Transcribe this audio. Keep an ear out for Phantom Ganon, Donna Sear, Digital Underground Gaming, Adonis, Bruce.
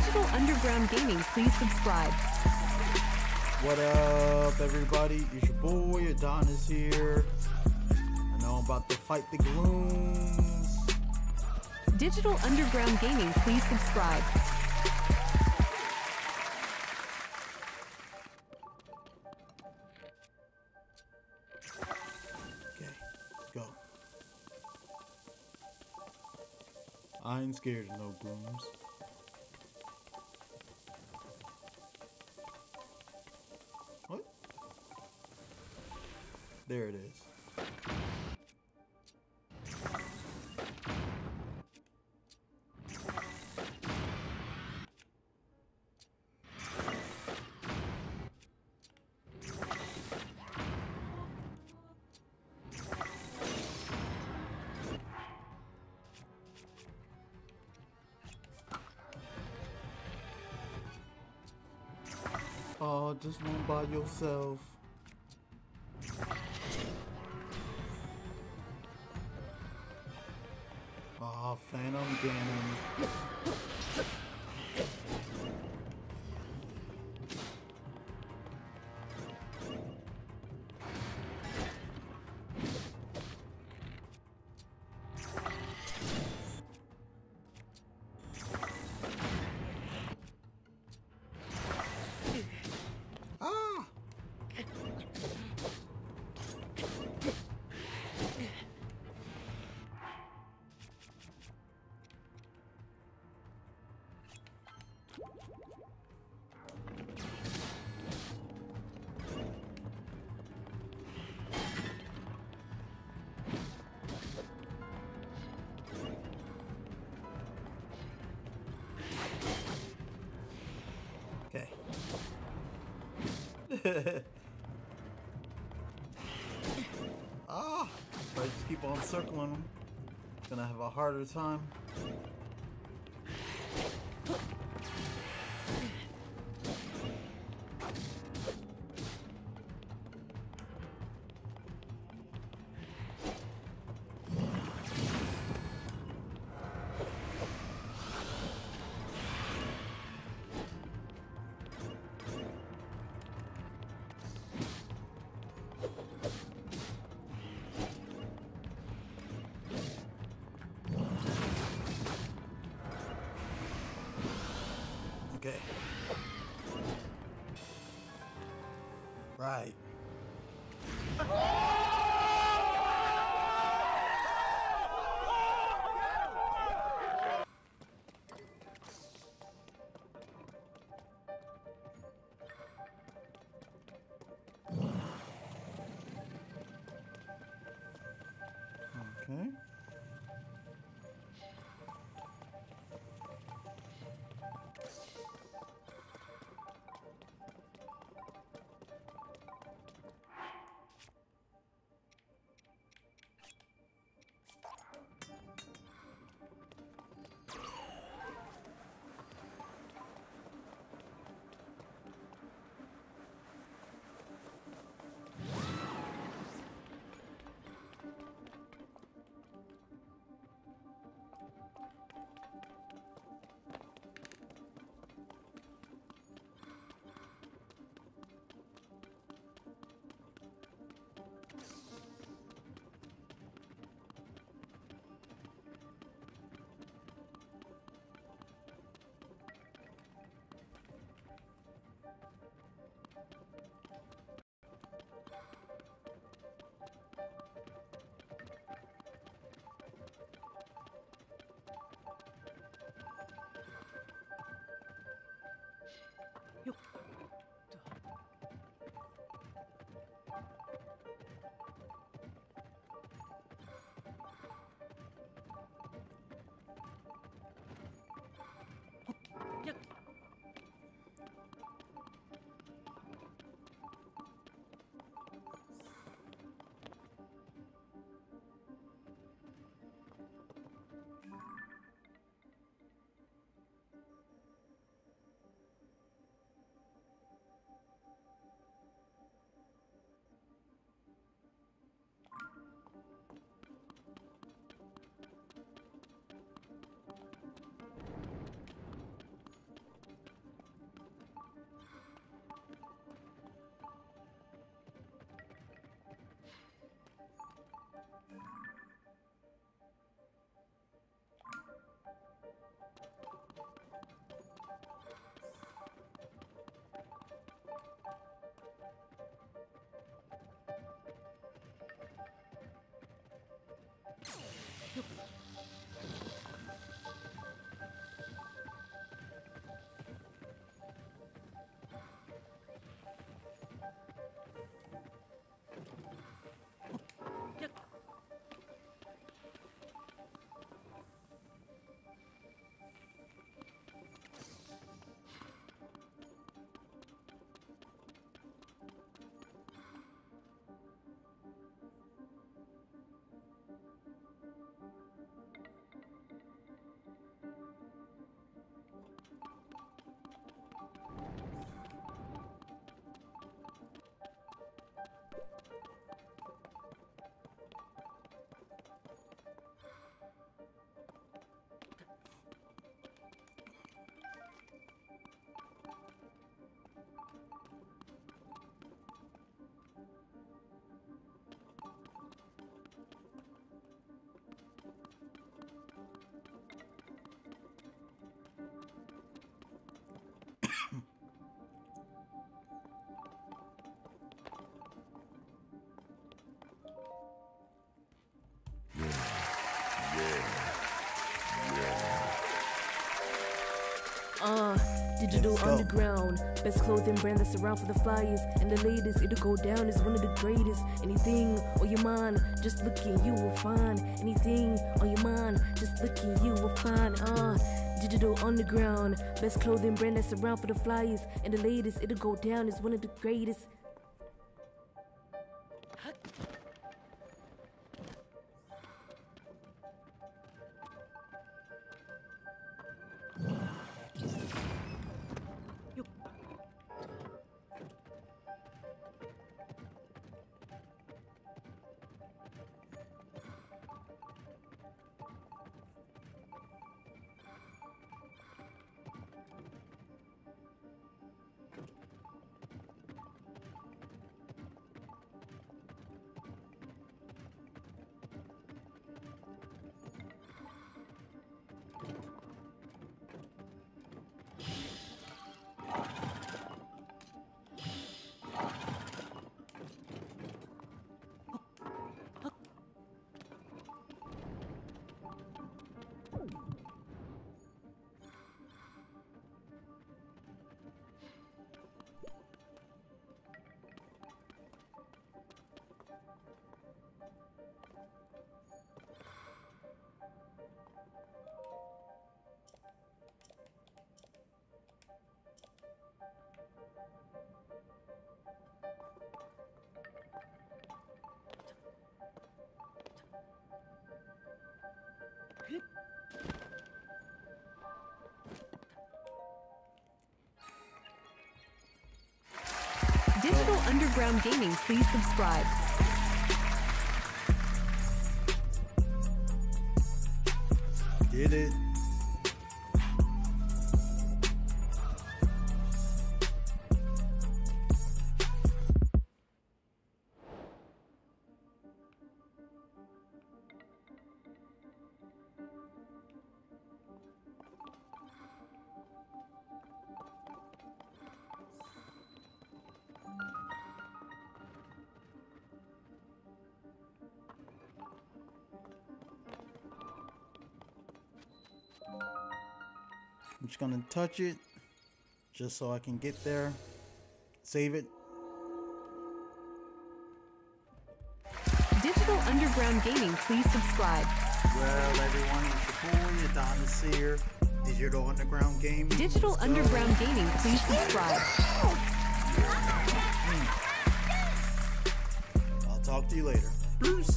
Digital Underground Gaming, please subscribe. What up, everybody? It's your boy Adonis here. I know I'm about to fight the glooms. Digital Underground Gaming, please subscribe. I ain't scared of no glooms. What? There it is. Oh, just one by yourself. Oh, Phantom Ganon. Okay. Ah! If I just keep on circling them, gonna have a harder time. Okay. Right. Okay. Digital Underground, best clothing brand that's around for the flyers, and the latest, it'll go down as one of the greatest. Anything on your mind, just look and you will find. Anything on your mind, just look and you will find. Digital Underground, best clothing brand that's around for the flyers, and the latest, it'll go down as one of the greatest. Digital Underground Gaming, please subscribe. Get it. I'm just gonna touch it just so I can get there, save it. Digital Underground Gaming, please subscribe. Well everyone, it's your boy Donna Sear, Digital Underground Gaming. Digital Underground Gaming, please subscribe. I'll talk to you later. Bruce.